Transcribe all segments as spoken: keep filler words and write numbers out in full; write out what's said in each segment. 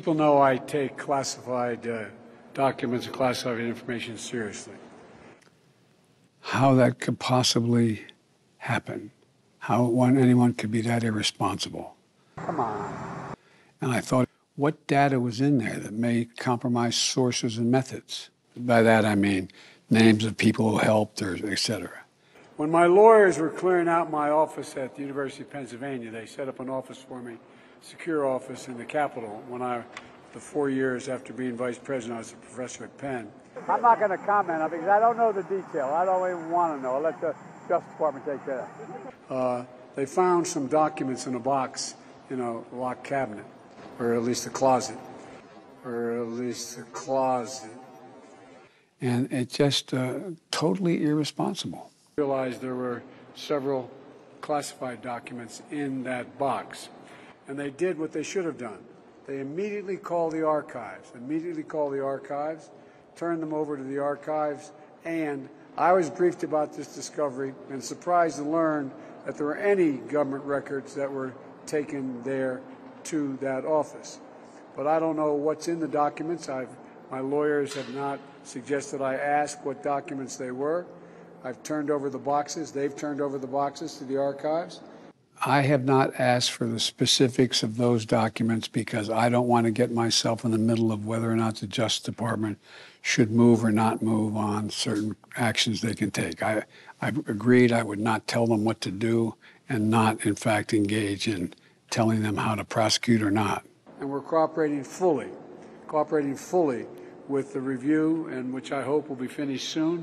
people know I take classified uh, documents and classified information seriously. How that could possibly happen, how one, anyone could be that irresponsible. Come on. And I thought, what data was in there that may compromise sources and methods? By that I mean names of people who helped, or et cetera. When my lawyers were clearing out my office at the University of Pennsylvania, they set up an office for me, secure office in the Capitol. When I, the four years after being vice president, I was a professor at Penn. I'm not going to comment on it because I don't know the detail. I don't even want to know. I'll let the Justice Department take care of it. Uh, they found some documents in a box in a locked cabinet, or at least a closet, or at least a closet. And it just uh, totally irresponsible. I realized there were several classified documents in that box. And they did what they should have done. They immediately called the archives, immediately called the archives, turned them over to the archives, and I was briefed about this discovery and surprised to learn that there were any government records that were taken there to that office. But I don't know what's in the documents. I've, my lawyers have not suggested I ask what documents they were. I've turned over the boxes. They've turned over the boxes to the archives. I have not asked for the specifics of those documents because I don't want to get myself in the middle of whether or not the Justice Department should move or not move on certain actions they can take. I, I agreed I would not tell them what to do and not, in fact, engage in telling them how to prosecute or not. And we're cooperating fully, cooperating fully with the review, and which I hope will be finished soon.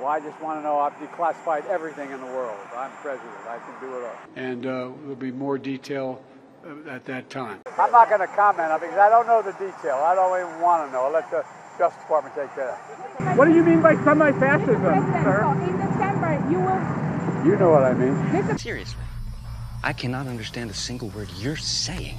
Well, I just want to know, I've declassified everything in the world. I'm president. I can do it all. And uh, there'll be more detail uh, at that time. I'm not going to comment on it because I don't know the detail. I don't even want to know. I'll let the Justice Department take care of it. What do you mean by semi-fascism, sir? So in December, you will... You know what I mean. Seriously, I cannot understand a single word you're saying.